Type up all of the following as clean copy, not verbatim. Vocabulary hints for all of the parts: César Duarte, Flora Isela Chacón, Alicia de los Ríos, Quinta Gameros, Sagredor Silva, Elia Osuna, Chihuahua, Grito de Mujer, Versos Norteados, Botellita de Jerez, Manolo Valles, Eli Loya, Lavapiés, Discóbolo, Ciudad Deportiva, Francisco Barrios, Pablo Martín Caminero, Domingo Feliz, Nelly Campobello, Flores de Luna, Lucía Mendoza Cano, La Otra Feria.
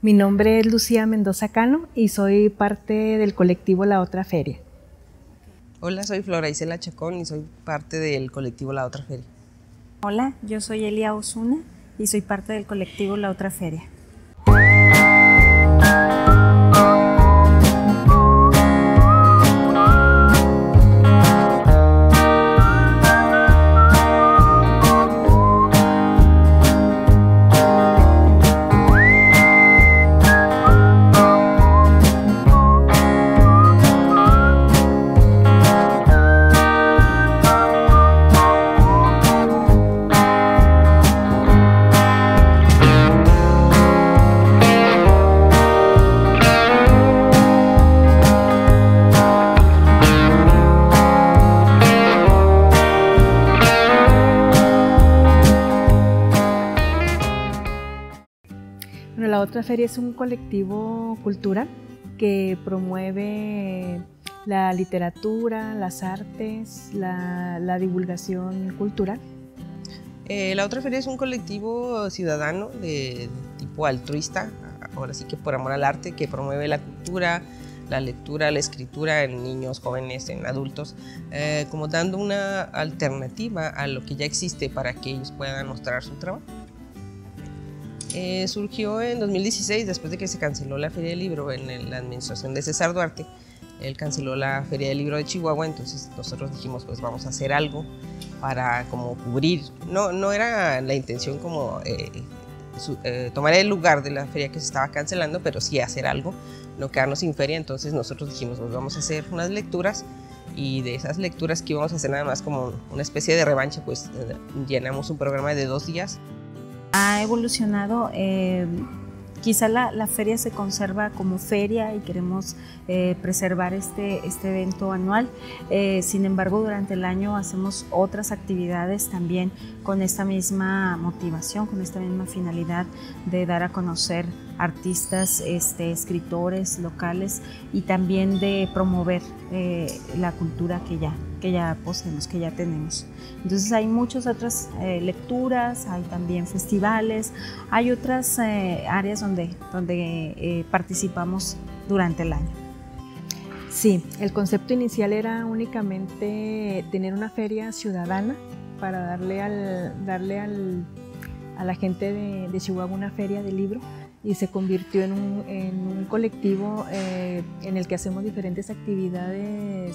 Mi nombre es Lucía Mendoza Cano y soy parte del colectivo La Otra Feria. Hola, soy Flora Isela Chacón y soy parte del colectivo La Otra Feria. Hola, yo soy Elia Osuna y soy parte del colectivo La Otra Feria. La Otra Feria es un colectivo cultural que promueve la literatura, las artes, la divulgación cultural. La Otra Feria es un colectivo ciudadano de tipo altruista, ahora sí que por amor al arte, que promueve la cultura, la lectura, la escritura en niños, jóvenes, en adultos, como dando una alternativa a lo que ya existe para que ellos puedan mostrar su trabajo. Surgió en 2016, después de que se canceló la Feria del Libro en la administración de César Duarte. Él canceló la Feria del Libro de Chihuahua, entonces nosotros dijimos, pues vamos a hacer algo para como cubrir. No era la intención como tomar el lugar de la feria que se estaba cancelando, pero sí hacer algo, no quedarnos sin feria. Entonces nosotros dijimos, pues vamos a hacer unas lecturas, y de esas lecturas que íbamos a hacer nada más como una especie de revancha, pues llenamos un programa de 2 días. Ha evolucionado, quizá la feria se conserva como feria y queremos preservar este evento anual. Sin embargo, durante el año hacemos otras actividades también con esta misma motivación, con esta misma finalidad de dar a conocer artistas, escritores locales y también de promover la cultura que ya poseemos, que ya tenemos. Entonces hay muchas otras lecturas, hay también festivales, hay otras áreas donde participamos durante el año. Sí, el concepto inicial era únicamente tener una feria ciudadana para darle a la gente de Chihuahua una feria de libro, y se convirtió en un colectivo en el que hacemos diferentes actividades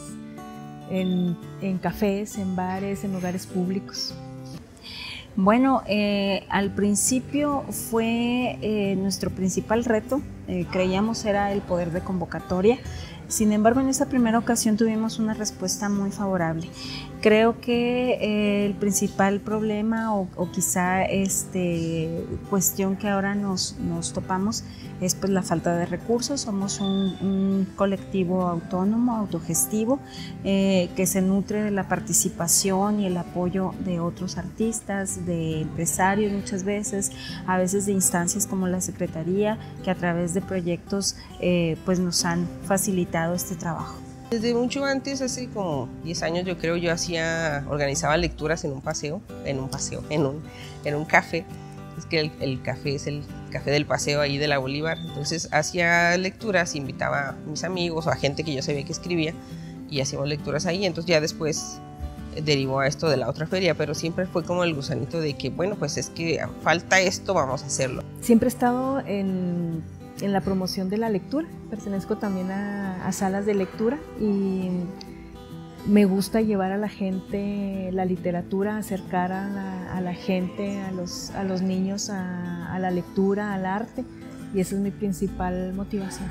en cafés, en bares, en lugares públicos. Bueno, al principio fue nuestro principal reto, creíamos era el poder de convocatoria. Sin embargo, en esta primera ocasión tuvimos una respuesta muy favorable. Creo que el principal problema o quizá cuestión que ahora nos topamos es pues la falta de recursos. Somos un colectivo autónomo, autogestivo, que se nutre de la participación y el apoyo de otros artistas, de empresarios muchas veces, a veces de instancias como la Secretaría, que a través de proyectos pues nos han facilitado este trabajo. Desde mucho antes, hace como 10 años yo creo, yo organizaba lecturas en un café. Es que el café es el café del paseo ahí de la Bolívar, entonces hacía lecturas, invitaba a mis amigos o a gente que yo sabía que escribía y hacíamos lecturas ahí. Entonces ya después derivó a esto de La Otra Feria, pero siempre fue como el gusanito de que bueno, pues es que falta esto, vamos a hacerlo. Siempre he estado en la promoción de la lectura, pertenezco también a salas de lectura y me gusta llevar a la gente la literatura, acercar a la gente, a los niños, a la lectura, al arte, y esa es mi principal motivación.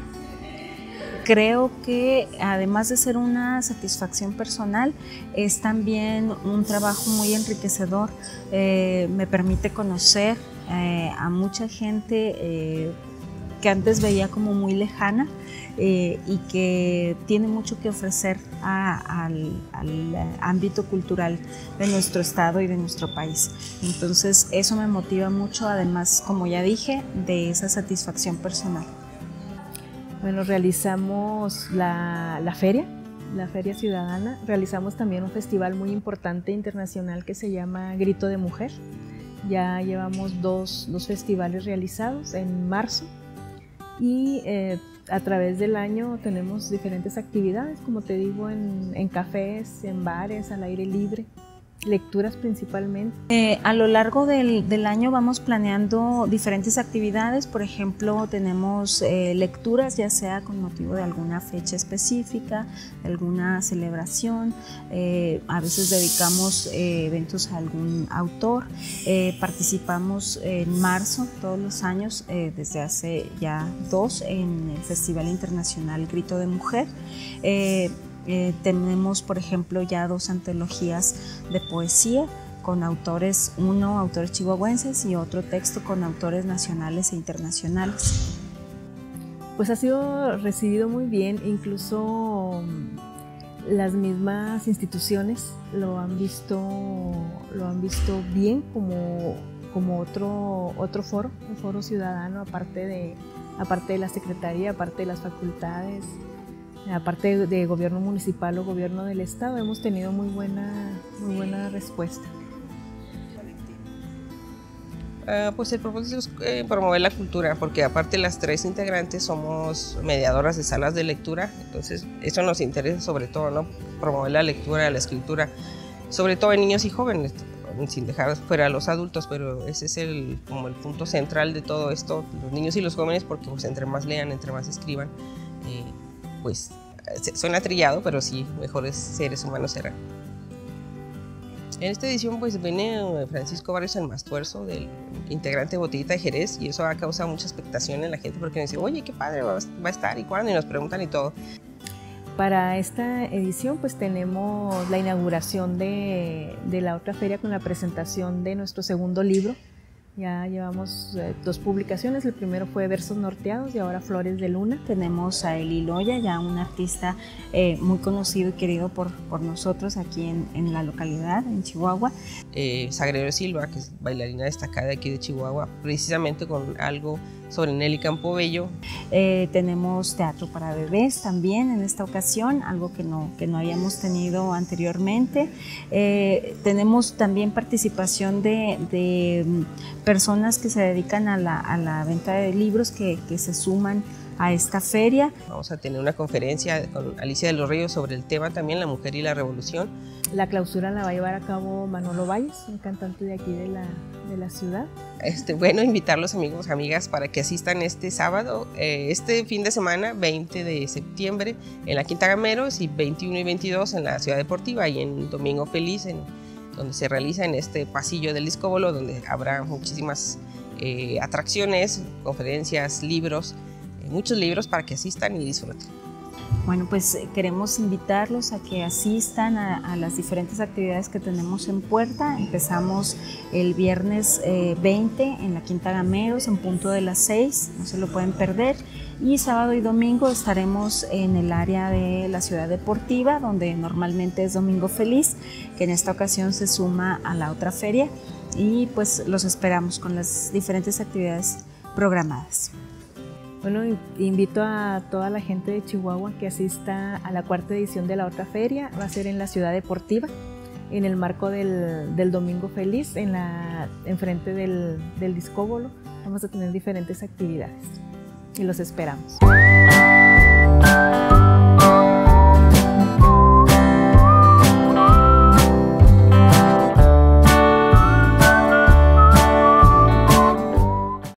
Creo que además de ser una satisfacción personal, es también un trabajo muy enriquecedor, me permite conocer a mucha gente que antes veía como muy lejana y que tiene mucho que ofrecer al ámbito cultural de nuestro estado y de nuestro país. Entonces eso me motiva mucho, además, como ya dije, de esa satisfacción personal. Bueno, realizamos la feria ciudadana, realizamos también un festival muy importante internacional que se llama Grito de Mujer. Ya llevamos dos festivales realizados en marzo. y a través del año tenemos diferentes actividades, como te digo, en cafés, en bares, al aire libre, lecturas principalmente. A lo largo del año vamos planeando diferentes actividades, por ejemplo, tenemos lecturas, ya sea con motivo de alguna fecha específica, alguna celebración, a veces dedicamos eventos a algún autor, participamos en marzo todos los años, desde hace ya 2, en el Festival Internacional Grito de Mujer. Tenemos, por ejemplo, ya 2 antologías de poesía con autores, uno autores chihuahuenses y otro texto con autores nacionales e internacionales. Pues ha sido recibido muy bien, incluso las mismas instituciones lo han visto bien como otro foro, un foro ciudadano, aparte de la secretaría, aparte de las facultades. Aparte de gobierno municipal o gobierno del estado, hemos tenido muy buena respuesta. Pues el propósito es promover la cultura, porque aparte las 3 integrantes somos mediadoras de salas de lectura, entonces eso nos interesa sobre todo, ¿no? Promover la lectura, la escritura, sobre todo en niños y jóvenes, sin dejar fuera a los adultos, pero ese es como el punto central de todo esto, los niños y los jóvenes, porque pues entre más lean, entre más escriban, pues suena trillado, pero sí, mejores seres humanos serán. En esta edición pues viene Francisco Barrios el más tuerzo, del integrante de Botellita de Jerez, y eso ha causado mucha expectación en la gente porque nos dice, oye, qué padre va a estar y cuándo, y nos preguntan y todo. Para esta edición pues tenemos la inauguración de La Otra Feria con la presentación de nuestro segundo libro. Ya llevamos 2 publicaciones, el primero fue Versos Norteados y ahora Flores de Luna. Tenemos a Eli Loya, ya un artista muy conocido y querido por nosotros aquí en la localidad, en Chihuahua. Sagredor Silva, que es bailarina destacada aquí de Chihuahua, precisamente con algo sobre Nelly Campobello. Tenemos teatro para bebés también en esta ocasión, algo que no habíamos tenido anteriormente. Tenemos también participación de personas que se dedican a la venta de libros que se suman a esta feria. Vamos a tener una conferencia con Alicia de los Ríos sobre el tema también, la mujer y la revolución. La clausura la va a llevar a cabo Manolo Valles, un cantante de aquí de la ciudad. Bueno, invitar a los amigos, amigas, para que asistan este sábado, este fin de semana, 20 de septiembre, en la Quinta Gameros, y 21 y 22 en la Ciudad Deportiva y en Domingo Feliz, donde se realiza en este pasillo del Discóbolo, donde habrá muchísimas atracciones, conferencias, libros, muchos libros para que asistan y disfruten. Bueno, pues queremos invitarlos a que asistan a las diferentes actividades que tenemos en puerta. Empezamos el viernes 20 en la Quinta Gameros en punto de las 6, no se lo pueden perder. Y sábado y domingo estaremos en el área de la Ciudad Deportiva, donde normalmente es Domingo Feliz, que en esta ocasión se suma a La Otra Feria, y pues los esperamos con las diferentes actividades programadas. Bueno, invito a toda la gente de Chihuahua que asista a la 4ª edición de La Otra Feria. Va a ser en la Ciudad Deportiva, en el marco del Domingo Feliz, enfrente del Discóbolo. Vamos a tener diferentes actividades y los esperamos.